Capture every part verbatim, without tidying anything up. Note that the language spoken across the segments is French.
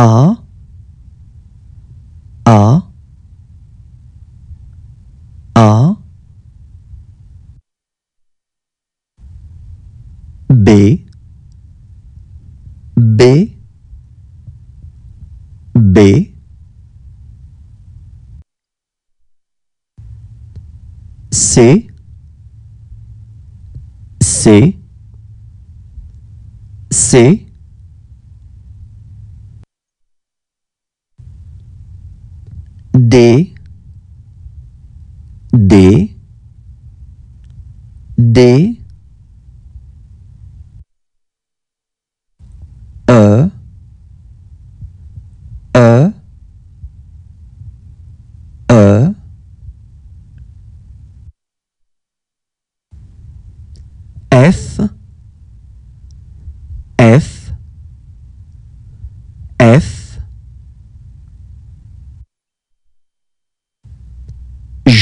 A, A, A, B, B, B, C, C, C, D, D, D, E, E, E, F, F, F,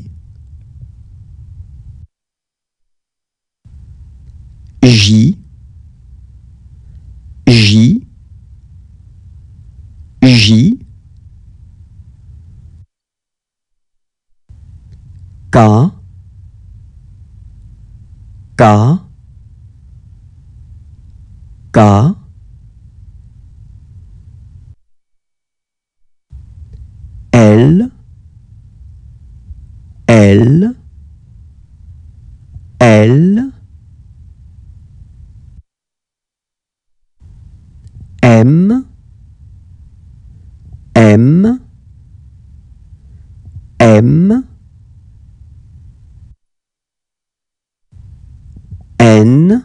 I, J, J, J, K, K, K, L, L, L, M, M, M, N,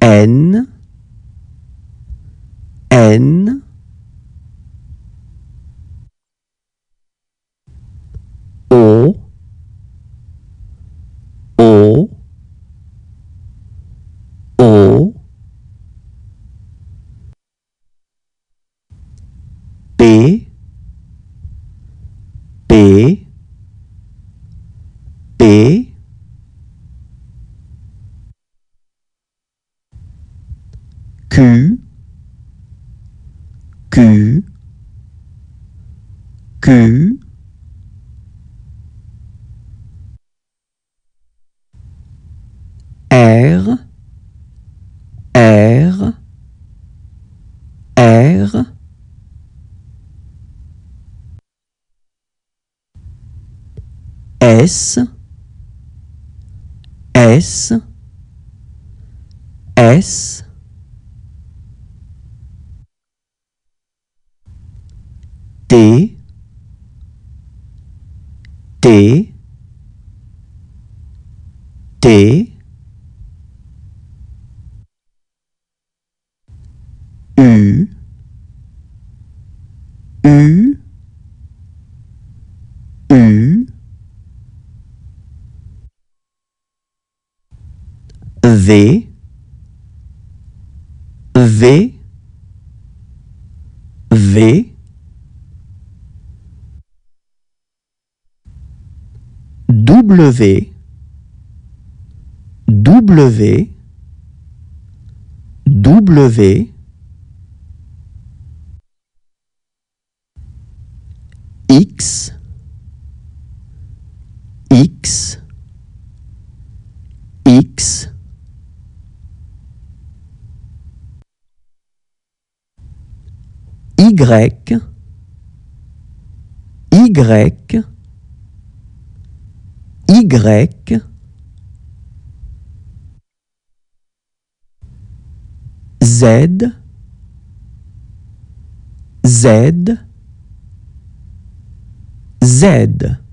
N, N, O, O, O, P, P, P, Q, Q, Q, R, R, R, S, S, S, T, T, T, U, U, U, V, V, V, W, W, W, X, X, X, Y, Y, Y, Z, Z, Z.